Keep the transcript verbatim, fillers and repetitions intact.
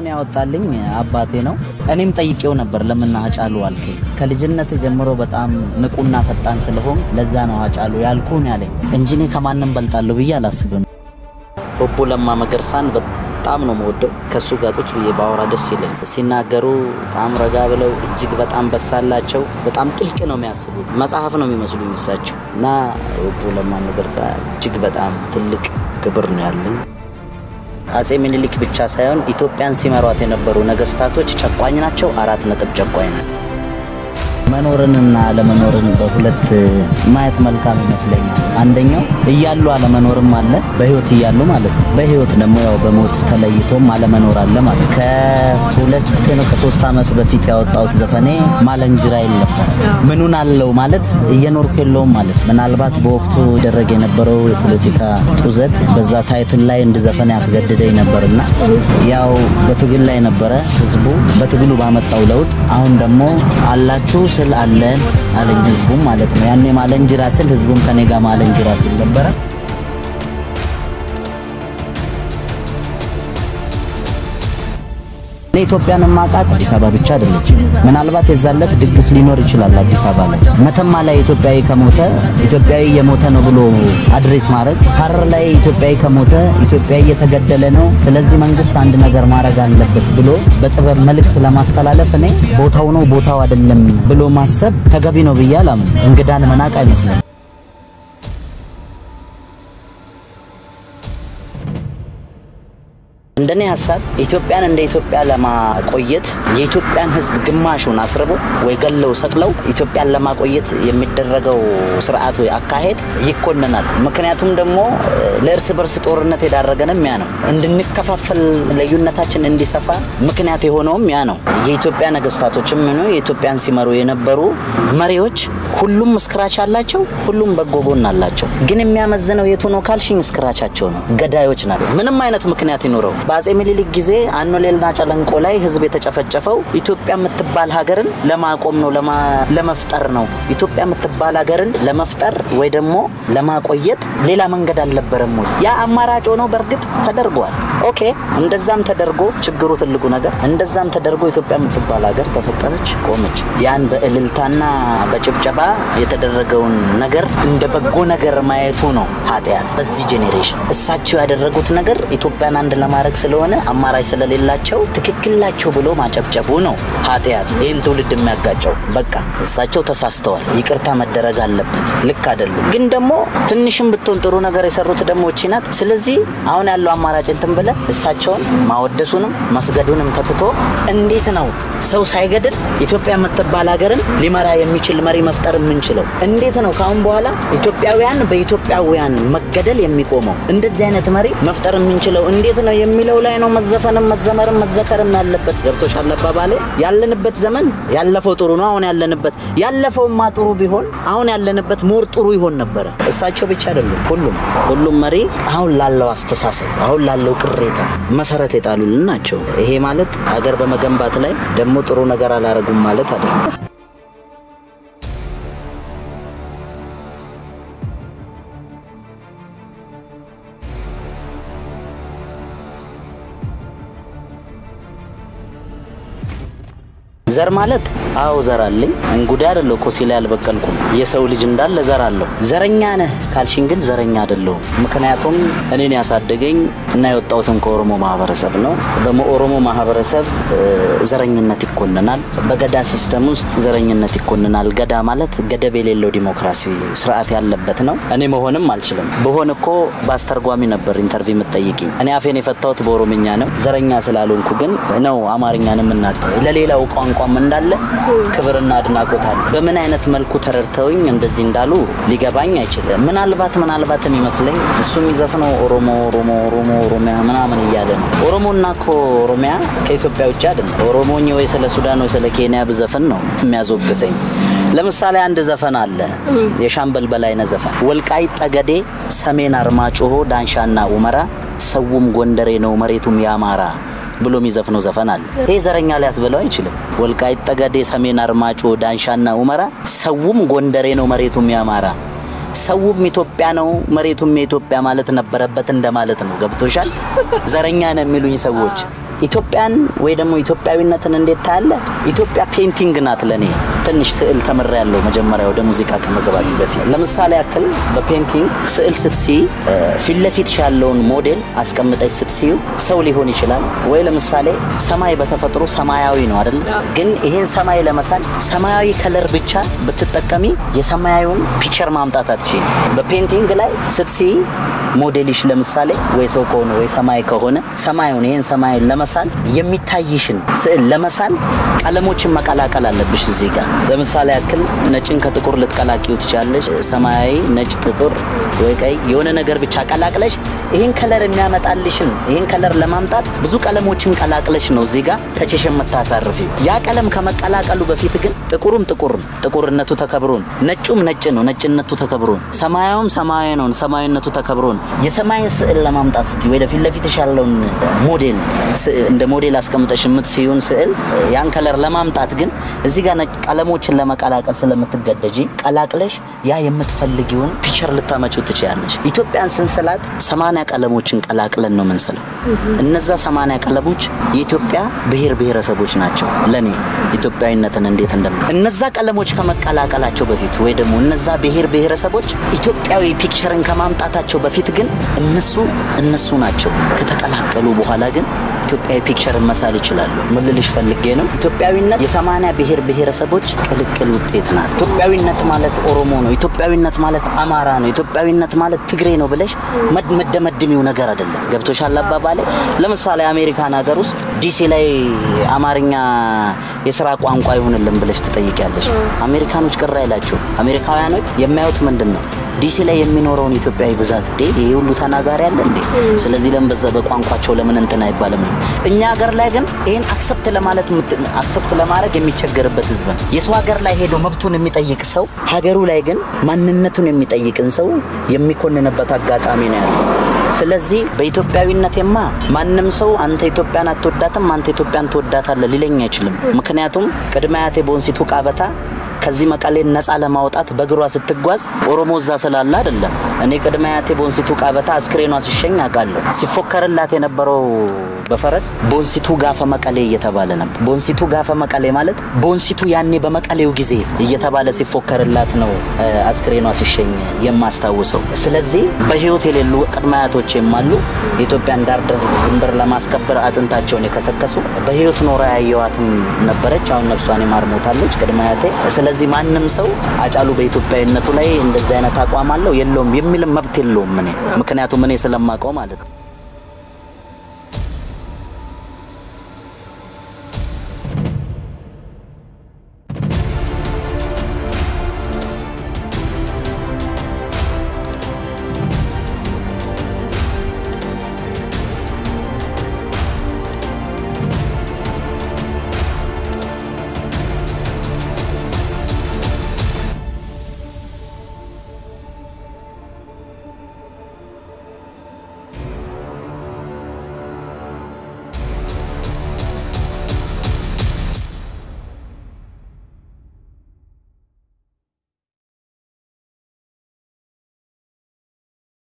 ሰሞን ያወጣልኝ አባቴ ነው። እኔም ጠይቄው ነበር ለምን አጫሉ አልከኝ? ከልጅነት ጀምሮ በጣም ንቁና ፈጣን ስለሆነ ለዛ ነው አጫሉ ያልኩኝ አለኝ እንጂ እኔ ከማንም በልጣለሁ ብዬ አላስብም። ፖፖ ለማ መገርሳን በጣም ነው የምወደው። ከሱ ጋር ቁጭ ብዬ ባወራ ደስ ይለኝ። ሲናገሩ በጣም ረጋ ብለው እጅግ በጣም በሳላቸው በጣም ጥልቅ ነው የሚያስቡት። መጽሐፍ ነው የሚመስሉኝ እሳቸው። እና ፖፖ ለማ መገርሳ እጅግ በጣም ጥልቅ ክብር ነው ያለኝ። አጼ ምኒልክ ብቻ ሳይሆን ኢትዮጵያን ሲመሯት የነበሩ ነገስታቶች ጨቋኝ ናቸው። አራት ነጥብ ጨቋኝ ናቸው። መኖርንና ለመኖርን በሁለት ማየት መልካም ይመስለኛል። አንደኛው ይያሉ አለመኖርም አለ በህይወት ይያሉ ማለት ነው። በህይወት ደግሞ ያው በሞት ተለይቶ ማለመኖር አለ ማለት ነው። ከሁለት ነው ከሶስት አመት በፊት ያወጣሁት ዘፈኔ ማለንጅራ ይለፈ ምኑን አለው ማለት እየኖርኩ ያለው ማለት ምናልባት በወቅቱ ደረገ የነበረው የፖለቲካ ጡዘት በዛ ታይትል ላይ እንደ ዘፈኔ ያስገደደኝ ነበርና ያው በትግል ላይ ነበረ ህዝቡ በትግሉ ባመጣው ለውጥ አሁን ደግሞ አላችሁ ስለ አለን አለኝ ህዝቡ ማለት ነው። ያኔ ማለንጅራ ስለ ህዝቡም ከኔ ጋር ማለንጅራ ስለ ነበር። ለኢትዮጵያን ማቃት አዲስ አበባ ብቻ አይደለች። ምናልባት የዛለት ድግስ ሊኖር ይችላል አዲስ አበባ ላይ። መተማ ላይ ኢትዮጵያዊ ከሞተ ኢትዮጵያዊ የሞተ ነው ብሎ አድሬስ ማድረግ፣ ሐረር ላይ ኢትዮጵያዊ ከሞተ ኢትዮጵያዊ የተገደለ ነው ስለዚህ መንግስት አንድ ነገር ማድረግ አለበት ብሎ በጥበብ መልእክት ለማስተላለፍ እኔ ቦታው ነው ቦታው አይደለም ብሎ ማሰብ ተገቢ ነው ብያላም። እንግዳን መናቅ አይመስልም። እንደኔ ሐሳብ ኢትዮጵያን እንደ ኢትዮጵያ ለማቆየት የኢትዮጵያን ህዝብ ግማሹን አስርቦ ወይ ገለው ሰቅለው ኢትዮጵያን ለማቆየት የሚደረገው ስርዓት ወይ አካሄድ ይኮነናል። ምክንያቱም ደግሞ ለእርስ በርስ ጦርነት የዳረገንም ያ ነው። እንድንከፋፈል ለዩነታችን እንዲሰፋ ምክንያት የሆነውም ያ ነው። የኢትዮጵያ ነገስታቶችም ነው የኢትዮጵያን ሲመሩ የነበሩ መሪዎች ሁሉም ስክራች አላቸው፣ ሁሉም በጎጎን አላቸው። ግን የሚያመዝነው የቱ ነው ካልሽኝ ስክራቻቸው ነው። ገዳዮች ናቸው። ምንም አይነት ምክንያት ይኖረው ባጼ ምኒልክ ጊዜ አንኖሌልና ጫለንቆ ላይ ህዝብ የተጨፈጨፈው ኢትዮጵያ የምትባል ሀገርን ለማቆም ነው ለማለመፍጠር ነው። ኢትዮጵያ የምትባል ሀገርን ለመፍጠር ወይ ደግሞ ለማቆየት ሌላ መንገድ አልነበረም ወይ? ያ አማራጭ ሆኖ በርግጥ ተደርጓል። ኦኬ እንደዛም ተደርጎ ችግሩ ትልቁ ነገር እንደዛም ተደርጎ ኢትዮጵያ የምትባል ሀገር ተፈጠረች ቆመች። ያን በእልልታና በጭብጨባ የተደረገውን ነገር እንደበጎ ነገር ማየቱ ነው ኃጢያት። በዚህ ጄኔሬሽን እሳቸው ያደረጉት ነገር ኢትዮጵያን አንድ ለማድረግ ስለሆነ አማራጭ ስለሌላቸው ትክክላቸው ብሎ ማጨብጨቡ ነው ኃጢያት። ይሄን ትውልድ የሚያጋጨው በቃ እሳቸው ተሳስተዋል ይቅርታ መደረግ አለበት ልክ አይደለም። ግን ደግሞ ትንሽም ብትሆን ጥሩ ነገር የሰሩት ደግሞ እቺናት። ስለዚህ አሁን ያለው አማራጭ እንትን ብለ እሳቸውን ማወደሱንም መስገዱንም ተትቶ እንዴት ነው ሰው ሳይገድል ኢትዮጵያ መተባል ሀገርን ሊመራ የሚችል መሪ መፍጠር የምንችለው? እንዴት ነው ካሁን በኋላ ኢትዮጵያውያን በኢትዮጵያውያን መገደል የሚቆመው? እንደዚህ አይነት መሪ መፍጠር የምንችለው እንዴት ነው የሚለው ላይ ነው መዘፈንም መዘመርም መዘከርም ያለበት። ገብቶሻል አባባሌ? ያለንበት ዘመን ያለፈው ጥሩ ነው። አሁን ያለንበት ያለፈው ማጥሩ ቢሆን አሁን ያለንበት ሞር ጥሩ ይሆን ነበር። እሳቸው ብቻ አይደሉም ሁሉም ሁሉም መሪ አሁን ላለው አስተሳሰብ አሁን ላለው ቅሬታ መሰረት የጣሉልን ናቸው። ይሄ ማለት ሀገር በመገንባት ላይ ደሞ ጥሩ ነገር አላረጉም ማለት አይደለም። ዘር ማለት አው ዘራልኝ እንጉዳ አይደለም እኮ ሲል ያልበቀልኩም የሰው ልጅ እንዳል ለዘራለው። ዘረኛ ነህ ካልሽኝ ግን ዘረኛ አይደለም። ምክንያቱም እኔን ያሳደገኝ እና የወጣሁትን ከኦሮሞ ማህበረሰብ ነው። በኦሮሞ ማህበረሰብ ዘረኝነት ይኮነናል። በገዳ ሲስተም ውስጥ ዘረኝነት ይኮነናል። ገዳ ማለት ገደብ የሌለው ዲሞክራሲ ስርዓት ያለበት ነው። እኔ መሆንም አልችልም። በሆነ እኮ ባስተርጓሚ ነበር ኢንተርቪው መጠየቂኝ። እኔ አፌን የፈታሁት በኦሮምኛ ነው። ዘረኛ ስላልሆንኩ ግን ነው አማርኛንም እናቀው ለሌላው ቋንቋ እንዳለ ክብርና አድናቆታል። በምን አይነት መልኩ ተረርተውኝ እንደዚህ እንዳሉ ሊገባኝ አይችልም። ምናልባት ምናልባት የሚመስለኝ እሱም ይዘፍነው ኦሮሞ ኦሮሞ ኦሮሞ ኦሮሚያ ምናምን ይያለ ነው። ኦሮሞናኮ ኦሮሚያ ከኢትዮጵያ ውጭ አይደለም። ኦሮሞኛ ወይ ስለ ሱዳን ወይ ስለ ኬንያ በዘፈን ነው የሚያዞብሰኝ። ለምሳሌ አንድ ዘፈን አለ የሻምበል በላይነ ዘፈን። ወልቃይ ጠገዴ ሰሜን አርማጮሆ ዳንሻና ኡመራ ሰውም ጎንደሬ ነው መሬቱም ያማራ ብሎ የሚዘፍነው ዘፈን አለ። ይሄ ዘረኛ ሊያስበለው አይችልም። ወልቃይ ጠገዴ ሰሜን አርማጮሆ ዳንሻና ኡመራ ሰውም ጎንደሬ ነው መሬቱም ያማራ ሰውም ኢትዮጵያ ነው መሬቱም የኢትዮጵያ ማለት ነበረበት እንደማለት ነው። ገብቶሻል? ዘረኛ ነው የሚሉኝ ሰዎች ኢትዮጵያን ወይ ደሞ ኢትዮጵያዊነትን እንዴት ታለ ኢትዮጵያ ፔንቲንግ ናት ለኔ ትንሽ ስዕል ተመራ ያለው መጀመሪያ ወደ ሙዚቃ ከመግባት በፊት ለምሳሌ አክል በፔንቲንግ ስዕል ስትስይ ፍለፊት ያለውን ሞዴል አስቀምጠሽ ስትስይ ሰው ሊሆን ይችላል ወይ ለምሳሌ ሰማይ በተፈጥሮ ሰማያዊ ነው አይደል ግን ይሄን ሰማይ ለማሳል ሰማያዊ ከለር ብቻ በትጠቀሚ የሰማያዊውን ፒክቸር ማምጣት አትችይ በፔንቲንግ ላይ ስትስይ ሞዴልሽ ለምሳሌ ወይ ሰው ከሆነ ወይ ሰማይ ከሆነ ሰማዩን ይሄን ሰማይን ለማሳል የሚታይሽን ስዕል ለማሳል ቀለሞችን መቀላቀል አለብሽ እዚህ ጋር ለምሳሌ አክል ነጭን ከጥቁር ልትቀላቂው ትቻለሽ ሰማያዊ ነጭ ጥቁር ወይ ቀይ የሆነ ነገር ብቻ ቀላቅለሽ ይሄን ከለር የሚያመጣልሽን ይሄን ከለር ለማምጣት ብዙ ቀለሞችን ቀላቅለሽ ነው እዚህ ጋር ተጨሽም መታሳርፊ ያ ቀለም ከመቀላቀሉ በፊት ግን ጥቁሩም ጥቁር ጥቁርነቱ ተከብሩን ነጩም ነጭ ነው ነጭነቱ ተከብሩን ሰማያዊም ሰማያዊ ነው ሰማያዊነቱ ተከብሩን የሰማይን ስዕል ለማምጣት ስትይ ወይ ለፊት ይሻለውን ሞዴል እንደ ሞዴል አስቀምጠሽ ምትሲዩን ስዕል ያን ከለር ለማምጣት ግን እዚህ ጋር ቀለሞችን ለማቀላቀል ስለምትገደጂ ቀላቅለሽ ያ የምትፈልጊውን ፒክቸር ልታመጪው ትችያለሽ ኢትዮጵያን ስንሰላት ሰማንያ ቀለሞችን ቀላቅለን ነው መንሰለው እነዛ ሰማንያ ቀለሞች የኢትዮጵያ ብሄር ብሄረሰቦች ናቸው ለኔ ኢትዮጵያዊነትን እንዴት እንደምን እነዛ ቀለሞች ከመቀላቀላቸው በፊት ወይ ደግሞ እነዛ ብሄር ብሄረሰቦች ኢትዮጵያዊ ፒክቸርን ከማምጣታቸው በፊት ግን እነሱ እነሱ ናቸው ከተቀላቀሉ በኋላ ግን ኢትዮጵያ ፒክቸርን መሳል ይችላል ምልልሽ ፈልጌ ነው ኢትዮጵያዊነት የሰማንያ ብሄር ብሄረሰቦች ቅልቅል ውጤት ናት ኢትዮጵያዊነት ማለት ኦሮሞ ነው ኢትዮጵያዊነት ማለት አማራ ነው ኢትዮጵያዊነት ማለት ትግሬ ነው ብለሽ መደመድሚው ነገር አይደለም ገብቶሻል አባባሌ ለምሳሌ አሜሪካን ሀገር ውስጥ ዲሲ ላይ አማርኛ የሥራ ቋንቋ ይሁንልን ብለሽ ትጠይቂያለሽ አሜሪካኖች ቅር አይላችሁ አሜሪካውያኖች የማያዩት ምንድነው ዲሲ ላይ የሚኖረውን ኢትዮጵያዊ ብዛት ዴ ይሄ ሁሉ ተናጋሪ አለ እንዴ ስለዚህ ለምን በዛ በቋንቋቸው ለምን እንተና ይባላል እኛ ሀገር ላይ ግን ይሄን አክሰፕት ለማለት አክሰፕት ለማድረግ የሚቸገርበት ህዝብ የሰው ሀገር ላይ ሄዶ መብቱን የሚጠይቅ ሰው ሀገሩ ላይ ግን ማንነቱን የሚጠይቅን ሰው የሚኮንነበት አጋጣሚ ነው ያለው ስለዚህ በኢትዮጵያዊነትማ ማንም ሰው አንተ ኢትዮጵያን አትወዳትም አንተ ኢትዮጵያን ትወዳታለህ ሊለኝ አይችልም ምክንያቱም ቀድማያቴ ቦንሲቱ ቃበታ ከዚህ መቀሌን ነፃ ለማውጣት በግሯ ስትጓዝ ኦሮሞዛ ሰላላ አይደለም እኔ ቀድማያቴ ቦንሲቱ ቃበታ አስክሬኗ ሲሸኝ አቃለው ሲፎከርላት የነበረው በፈረስ ቦንሲቱ ጋፈ መቀሌ እየተባለ ነው ቦንሲቱ ጋፈ መቀሌ ማለት ቦንሲቱ ያኔ በመቀሌው ጊዜ እየተባለ ሲፎከርላት ነው አስክሬኗ ሲሸኝ የማስተዋወሰው ስለዚህ በህይወት የሌሉ ቀድማያቶች የማሉ ኢትዮጵያን ዳርድር ድንበር ለማስከበር አጥንታቸውን የከሰከሱ በህይወት ኖራ ያያዩአትም ነበረች አሁን ነፍሷን ማርሞታለች ቀድማያቴ ስለዚህ ማንም ሰው አጫሉ በኢትዮጵያዊነቱ ላይ እንደዛ አይነት አቋም አለው የለም የሚልም መብት የለውም እኔ ምክንያቱም እኔ ስለማቀው ማለት ነው